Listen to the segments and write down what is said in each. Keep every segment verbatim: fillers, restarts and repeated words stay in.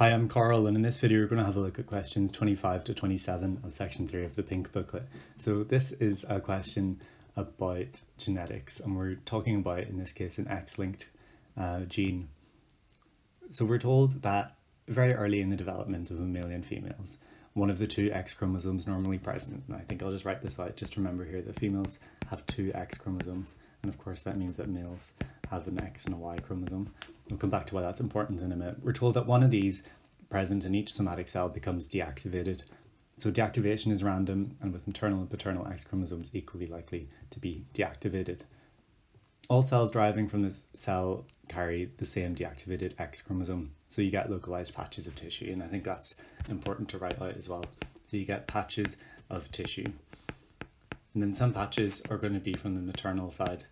Hi, I'm Carl, and in this video we're going to have a look at questions twenty-five to twenty-seven of section three of the Pink booklet. So this is a question about genetics, and we're talking about, in this case, an X-linked uh, gene. So we're told that very early in the development of the male and females, one of the two X chromosomes normally present, and I think I'll just write this out, just remember here that females have two X chromosomes, and of course that means that males have an X and a Y chromosome. We'll come back to why that's important in a minute. We're told that one of these present in each somatic cell becomes deactivated. So deactivation is random, and with maternal and paternal X chromosomes equally likely to be deactivated. All cells deriving from this cell carry the same deactivated X chromosome. So you get localized patches of tissue, and I think that's important to write out as well. So you get patches of tissue. And then some patches are going to be from the maternal side,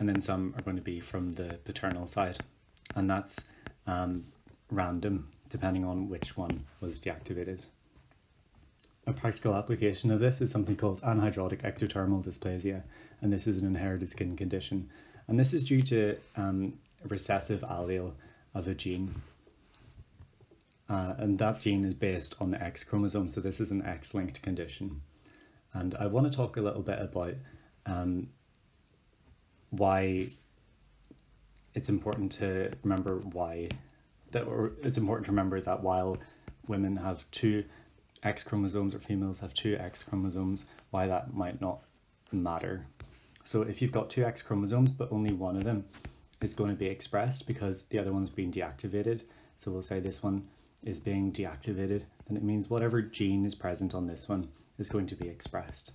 and then some are going to be from the paternal side. And that's um, random, depending on which one was deactivated. A practical application of this is something called anhidrotic ectodermal dysplasia, and this is an inherited skin condition. And this is due to um, a recessive allele of a gene. Uh, and that gene is based on the X chromosome, so this is an X-linked condition. And I want to talk a little bit about um, why it's important to remember why that or it's important to remember that while women have two X chromosomes or females have two X chromosomes, why that might not matter. So if you've got two X chromosomes but only one of them is going to be expressed because the other one's been deactivated, so we'll say this one is being deactivated, then it means whatever gene is present on this one is going to be expressed.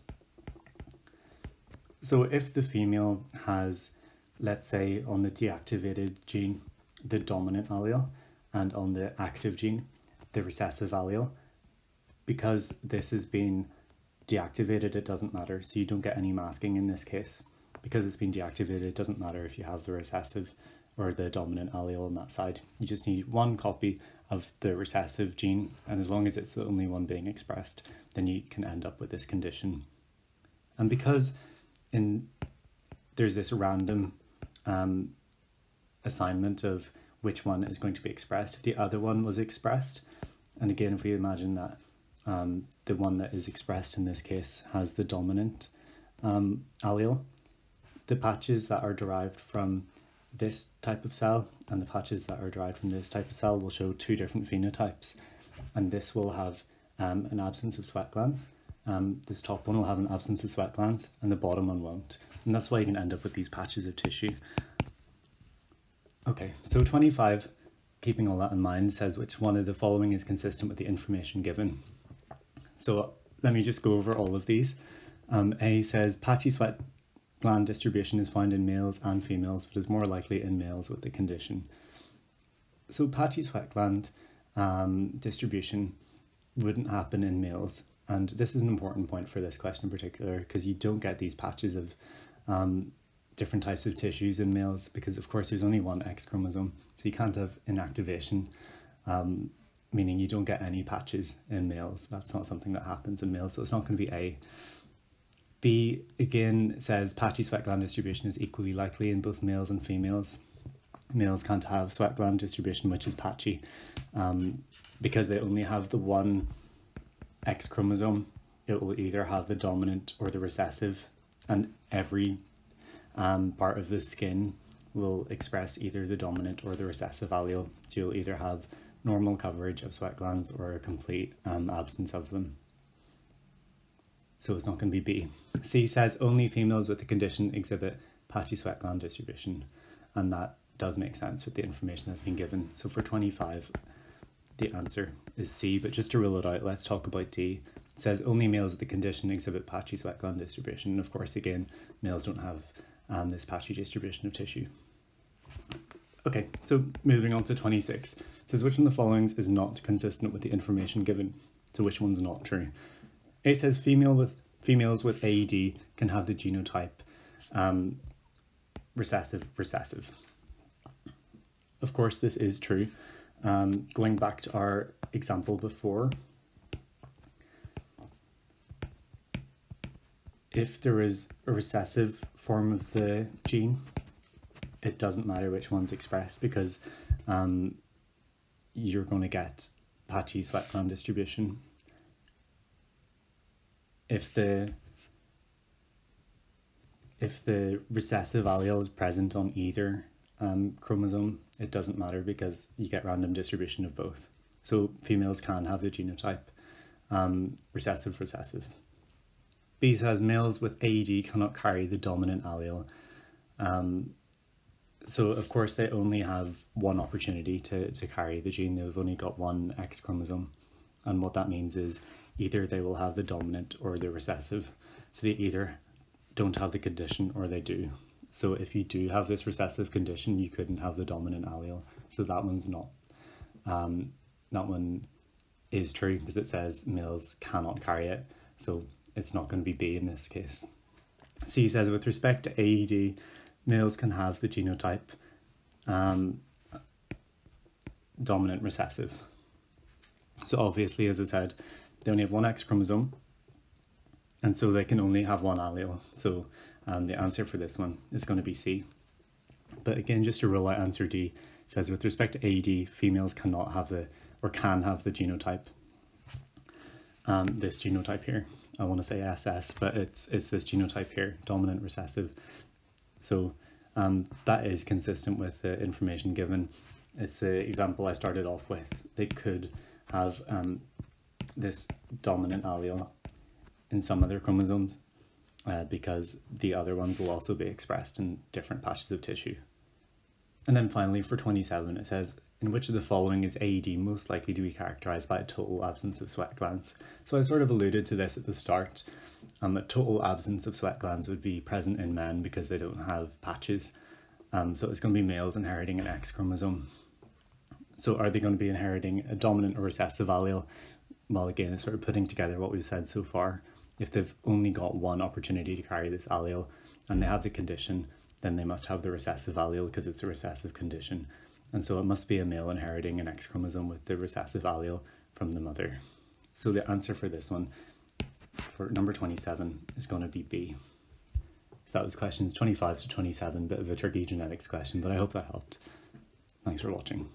So if the female has, let's say, on the deactivated gene, the dominant allele, and on the active gene, the recessive allele, because this has been deactivated, it doesn't matter. So you don't get any masking in this case. Because it's been deactivated, it doesn't matter if you have the recessive or the dominant allele on that side. You just need one copy of the recessive gene, and as long as it's the only one being expressed, then you can end up with this condition. And because In, there's this random um, assignment of which one is going to be expressed if the other one was expressed. And again, if we imagine that um, the one that is expressed in this case has the dominant um, allele, the patches that are derived from this type of cell and the patches that are derived from this type of cell will show two different phenotypes. And this will have um, an absence of sweat glands. Um, this top one will have an absence of sweat glands and the bottom one won't. And that's why you can end up with these patches of tissue. Okay, so twenty-five, keeping all that in mind, says which one of the following is consistent with the information given. So let me just go over all of these. Um, A says patchy sweat gland distribution is found in males and females, but is more likely in males with the condition. So patchy sweat gland um, distribution wouldn't happen in males. And this is an important point for this question in particular, because you don't get these patches of um, different types of tissues in males, because of course there's only one X chromosome, so you can't have inactivation, um, meaning you don't get any patches in males. That's not something that happens in males, so it's not going to be A. B again says patchy sweat gland distribution is equally likely in both males and females. Males can't have sweat gland distribution which is patchy, um, because they only have the one X chromosome. It will either have the dominant or the recessive, and every um, part of the skin will express either the dominant or the recessive allele, so you'll either have normal coverage of sweat glands or a complete um, absence of them. So it's not going to be B. C says only females with the condition exhibit patchy sweat gland distribution, and that does make sense with the information that's been given. So for twenty-five, the answer is C, but just to rule it out, let's talk about D. It says only males with the condition exhibit patchy sweat gland distribution. And of course, again, males don't have um, this patchy distribution of tissue. Okay, so moving on to twenty-six. It says which one of the followings is not consistent with the information given? So which one's not true? A says female with, females with A E D can have the genotype um, recessive, recessive. Of course, this is true. Um, going back to our example before, if there is a recessive form of the gene, it doesn't matter which one's expressed because um, you're going to get patchy sweat gland distribution. If the if the recessive allele is present on either um, chromosome, it doesn't matter because you get random distribution of both. So females can have the genotype um, recessive recessive. B says males with A E D cannot carry the dominant allele. Um, so of course they only have one opportunity to, to carry the gene. They've only got one X chromosome. And what that means is either they will have the dominant or the recessive. So they either don't have the condition or they do. So if you do have this recessive condition, you couldn't have the dominant allele. So that one's not, um, that one is true because it says males cannot carry it. So it's not going to be B in this case. C says with respect to A E D, males can have the genotype um, dominant recessive. So obviously, as I said, they only have one X chromosome, and so they can only have one allele. So um, the answer for this one is going to be C. But again, just to rule out answer D, says with respect to A E D, females cannot have the, or can have the genotype, um, this genotype here. I want to say S S, but it's it's this genotype here, dominant recessive. So um, that is consistent with the information given. It's the example I started off with. They could have um, this dominant allele in some other chromosomes uh, because the other ones will also be expressed in different patches of tissue. And then finally for twenty-seven, it says, in which of the following is A E D most likely to be characterized by a total absence of sweat glands? So I sort of alluded to this at the start. Um, a total absence of sweat glands would be present in men because they don't have patches. Um, so it's going to be males inheriting an X chromosome. So are they going to be inheriting a dominant or recessive allele? Well, again, it's sort of putting together what we've said so far. If they've only got one opportunity to carry this allele and they have the condition, then they must have the recessive allele because it's a recessive condition. And so it must be a male inheriting an X chromosome with the recessive allele from the mother. So the answer for this one, for number twenty-seven, is going to be B. So that was questions twenty-five to twenty-seven, bit of a tricky genetics question, but I hope that helped. Thanks for watching.